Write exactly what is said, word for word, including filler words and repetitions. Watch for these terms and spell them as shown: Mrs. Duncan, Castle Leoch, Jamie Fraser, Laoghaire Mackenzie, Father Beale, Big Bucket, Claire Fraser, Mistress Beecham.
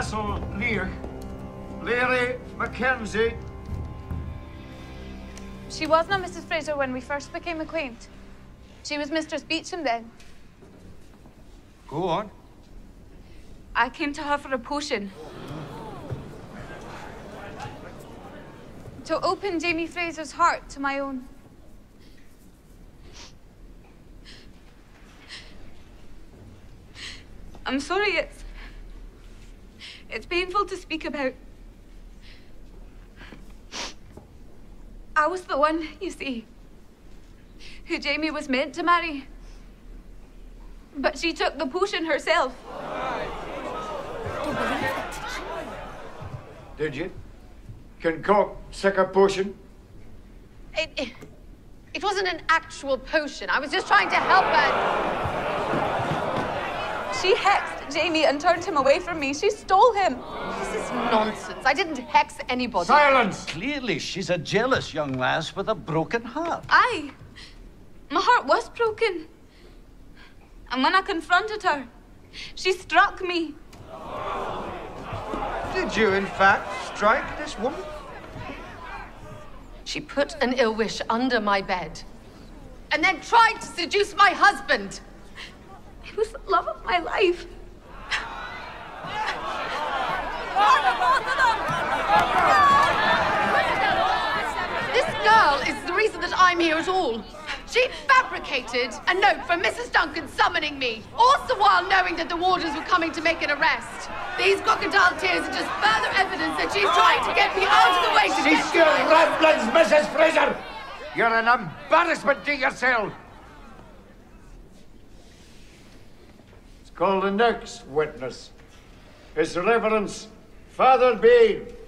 Castle Leoch, Laoghaire Mackenzie. She was not Missus Fraser when we first became acquainted. She was Mistress Beecham then. Go on. I came to her for a potion. To open Jamie Fraser's heart to my own. I'm sorry, it's... It's painful to speak about. I was the one, you see, who Jamie was meant to marry. But she took the potion herself. Did you concoct such a potion? It, it, it wasn't an actual potion. I was just trying to help her. She hexed Jamie and turned him away from me. She stole him. This is nonsense. I didn't hex anybody. Silence! Clearly, she's a jealous young lass with a broken heart. Aye. My heart was broken. And when I confronted her, she struck me. Did you, in fact, strike this woman? She put an ill wish under my bed and then tried to seduce my husband. It was the love of my life. This girl is the reason that I'm here at all. She fabricated a note from Missus Duncan summoning me, also while knowing that the warders were coming to make an arrest. These crocodile tears are just further evidence that she's trying to get me out of the way to get your ramblings, Missus Fraser! You're an embarrassment to yourself! Let's call the next witness. His Reverence, Father Beale.